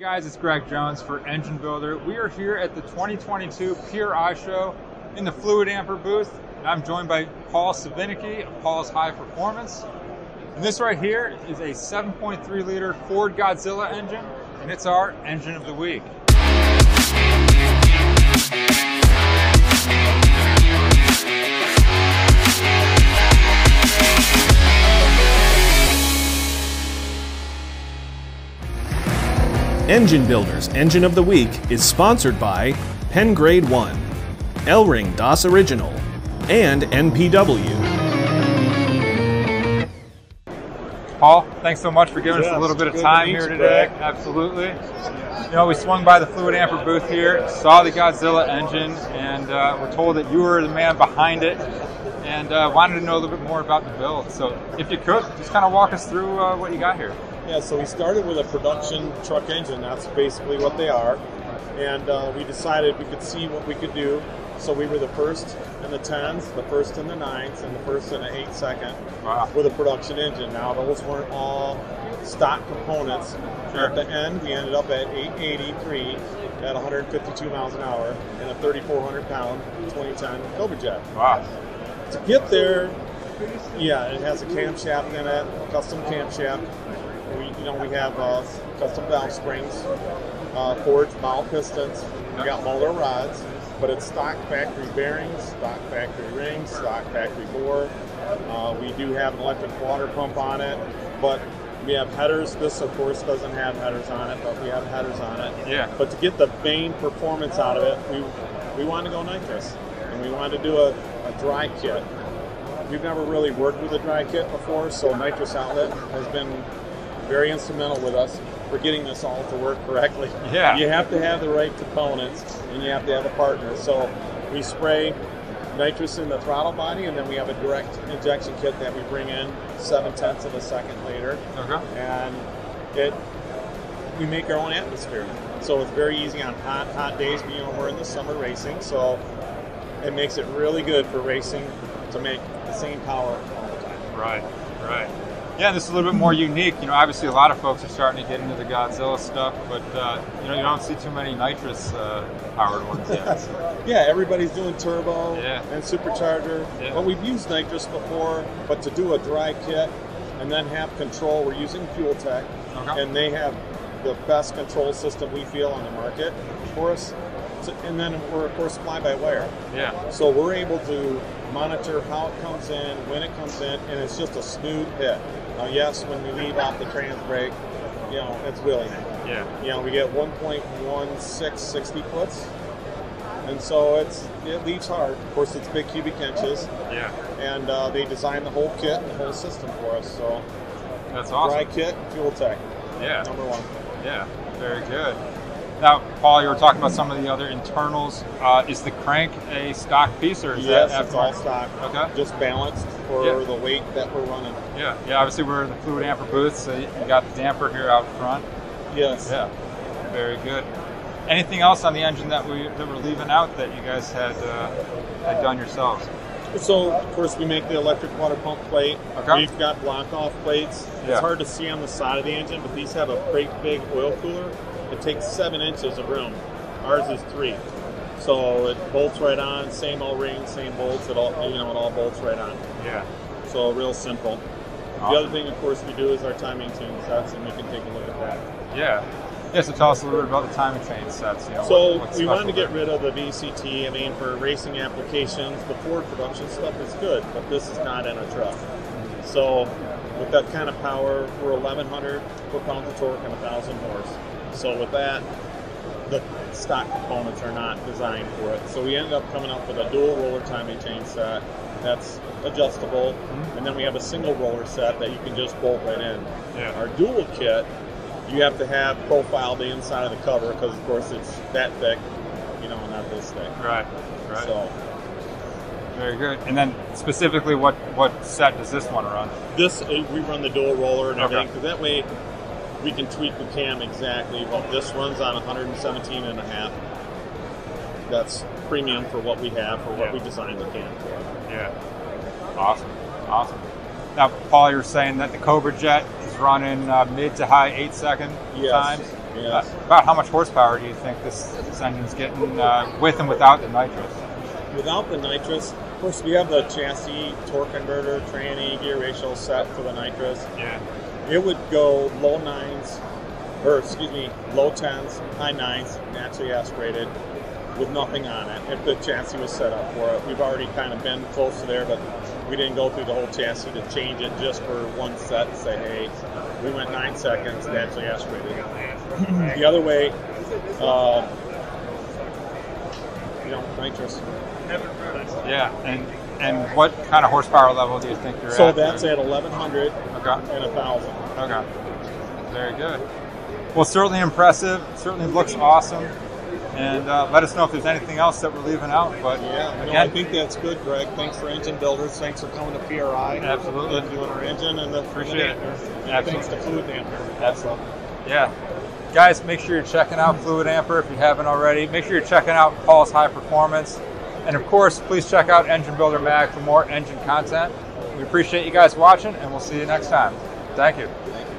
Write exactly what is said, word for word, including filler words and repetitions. Hey guys, it's Greg Jones for Engine Builder. We are here at the twenty twenty-two P R I Show in the Fluidampr booth. And I'm joined by Paul Svinicki of Paul's High Performance. And this right here is a seven point three liter Ford Godzilla engine, and it's our Engine of the Week. Engine Builder's Engine of the Week is sponsored by Penn Grade one, Elring D A S Original, and N P W. Paul, thanks so much for giving yes, us a little bit of time here today. Greg. Absolutely. You know, we swung by the Fluidampr booth here, saw the Godzilla engine, and uh, were told that you were the man behind it, and uh, wanted to know a little bit more about the build. So if you could, just kind of walk us through uh, what you got here. Yeah, so we started with a production truck engine. That's basically what they are. And uh, we decided we could see what we could do. So we were the first in the tens, the first in the nines, and the first in the eight second wow. with a production engine. Now, those weren't all stock components. Sure. At the end, we ended up at eight eighty-three at one hundred fifty-two miles an hour in a thirty-four hundred pound twenty ten Cobra Jet. Wow. To get there, yeah, it has a camshaft in it, a custom camshaft. We, you know, we have uh, custom valve springs, uh, forged mount pistons. We got molar rods, but it's stock factory bearings, stock factory rings, stock factory bore. Uh, we do have an electric water pump on it, but we have headers. This, of course, doesn't have headers on it, but we have headers on it. Yeah. But to get the main performance out of it, we we wanted to go nitrous, and we wanted to do a, a dry kit. We've never really worked with a dry kit before, so nitrous outlet has been very instrumental with us for getting this all to work correctly. Yeah. You have to have the right components, and you have to have a partner. So we spray nitrous in the throttle body, and then we have a direct injection kit that we bring in seven tenths of a second later. Uh-huh. And it, we make our own atmosphere. So it's very easy on hot, hot days. You know, we're in the summer racing, so it makes it really good for racing to make the same power all the time. Right, right. Yeah, this is a little bit more unique. You know, obviously a lot of folks are starting to get into the Godzilla stuff, but uh, you know, you don't see too many nitrous uh, powered ones yet. So. Yeah, everybody's doing turbo yeah. and supercharger. Yeah. But we've used nitrous before, but to do a dry kit and then have control, we're using FuelTech, okay. and they have the best control system we feel on the market for us. So, and then we're of course fly by wire. Yeah. So we're able to monitor how it comes in, when it comes in, and it's just a smooth hit. Now, yes, when we leave off the trans brake, you know, it's really nice. Yeah. You know, we get one point one six sixty-foots, and so it's it leaves hard. Of course, it's big cubic inches. Yeah. And uh, they designed the whole kit, the whole system for us. So that's awesome. Dry kit, FuelTech. Yeah. Number one. Yeah. Very good. Now, Paul, you were talking about some of the other internals. Uh, is the crank a stock piece, or is yes, that it's all stock? Okay, just balanced for yeah. the weight that we're running. Yeah, yeah. Obviously, we're in the Fluidampr booth, so you got the damper here out front. Yes. Yeah. Very good. Anything else on the engine that we that we're leaving out that you guys had uh, had done yourselves? So, of course, we make the electric water pump plate. Okay. We've got block-off plates. Yeah. It's hard to see on the side of the engine, but these have a great big oil cooler. It takes seven inches of room. Ours is three. So it bolts right on, same O-ring, same bolts, it all you know, it all bolts right on. Yeah. So real simple. Awesome. The other thing, of course, we do is our timing chain sets, and we can take a look at that. Yeah. Yeah, so tell us a little bit about the timing chain sets. You know, so what, we wanted to get rid of the V C T. I mean, for racing applications, the Ford production stuff is good, but this is not in a truck. So with that kind of power, we're eleven hundred foot pounds of torque and one thousand horse. So with that, the stock components are not designed for it. So we ended up coming up with a dual roller timing chain set that's adjustable, mm-hmm. and then we have a single roller set that you can just bolt right in. Yeah. Our dual kit, you have to have profiled the inside of the cover because, of course, it's that thick, you know, not this thick. Right, right. So. Very good. And then specifically, what, what set does this one run? This, we run the dual roller and okay. everything, because that way, we can tweak the cam exactly. Well, this runs on one hundred seventeen and a half. That's premium for what we have, for what yeah. we designed the cam for. Yeah. Awesome. Awesome. Now, Paul, you're saying that the Cobra Jet is running uh, mid to high eight second yes. times. Yes. Uh, about how much horsepower do you think this, this engine's getting uh, with and without the nitrous? Without the nitrous, of course, we have the chassis, torque converter, tranny, gear ratio set for the nitrous. Yeah. It would go low nines, or excuse me, low tens, high nines, naturally aspirated, with nothing on it, if the chassis was set up for it. We've already kind of been close to there, but we didn't go through the whole chassis to change it just for one set and say, hey, we went nine seconds, naturally aspirated. The other way, uh, you know, nitrous. Yeah, and and what kind of horsepower level do you think you're so at? So that's there? At eleven hundred okay. and one thousand. Okay, very good. Well, certainly impressive, certainly looks awesome. And uh, let us know if there's anything else that we're leaving out. But yeah, no, I think that's good, Greg. Thanks for Engine Builders. Thanks for coming to P R I. Absolutely. And doing our engine and the Appreciate and it. And thanks to Fluidampr. Absolutely. Yeah. Guys, make sure you're checking out Fluidampr if you haven't already. Make sure you're checking out Paul's High Performance. And of course, please check out Engine Builder Mag for more engine content. We appreciate you guys watching, and we'll see you next time. Thank you.